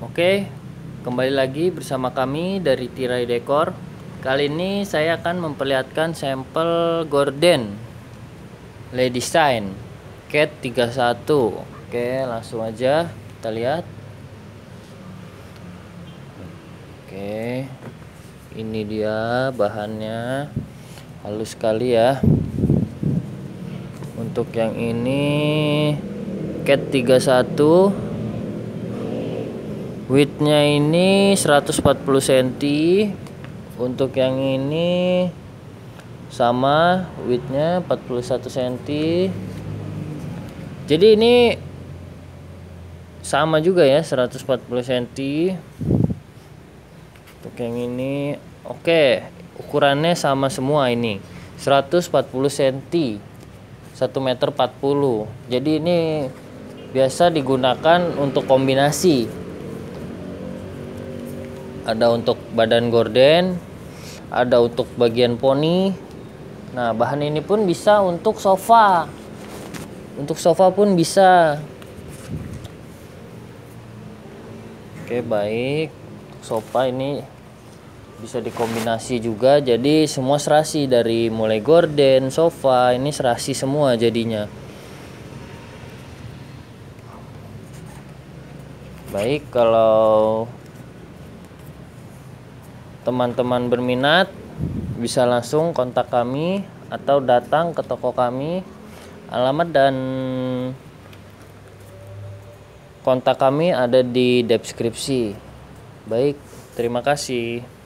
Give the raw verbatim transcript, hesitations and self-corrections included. Oke, kembali lagi bersama kami dari Tirai Dekor. Kali ini saya akan memperlihatkan sampel gorden Lady Design Cat tiga puluh satu. Oke, langsung aja kita lihat. Oke, ini dia bahannya, halus sekali ya. Untuk yang ini Cat tiga puluh satu, widthnya ini seratus empat puluh sentimeter. Untuk yang ini sama widthnya empat puluh satu sentimeter. Jadi ini sama juga ya, seratus empat puluh sentimeter. Untuk yang ini oke, ukurannya sama semua, ini seratus empat puluh sentimeter, satu meter empat puluh. Jadi ini biasa digunakan untuk kombinasi. Ada untuk badan gorden, ada untuk bagian poni. Nah, bahan ini pun bisa untuk sofa. Untuk sofa pun bisa. Oke, baik. Sofa ini bisa dikombinasi juga. Jadi semua serasi, dari mulai gorden, sofa, ini serasi semua jadinya. Baik, kalau teman-teman berminat bisa langsung kontak kami atau datang ke toko kami. Alamat dan kontak kami ada di deskripsi. Baik, terima kasih.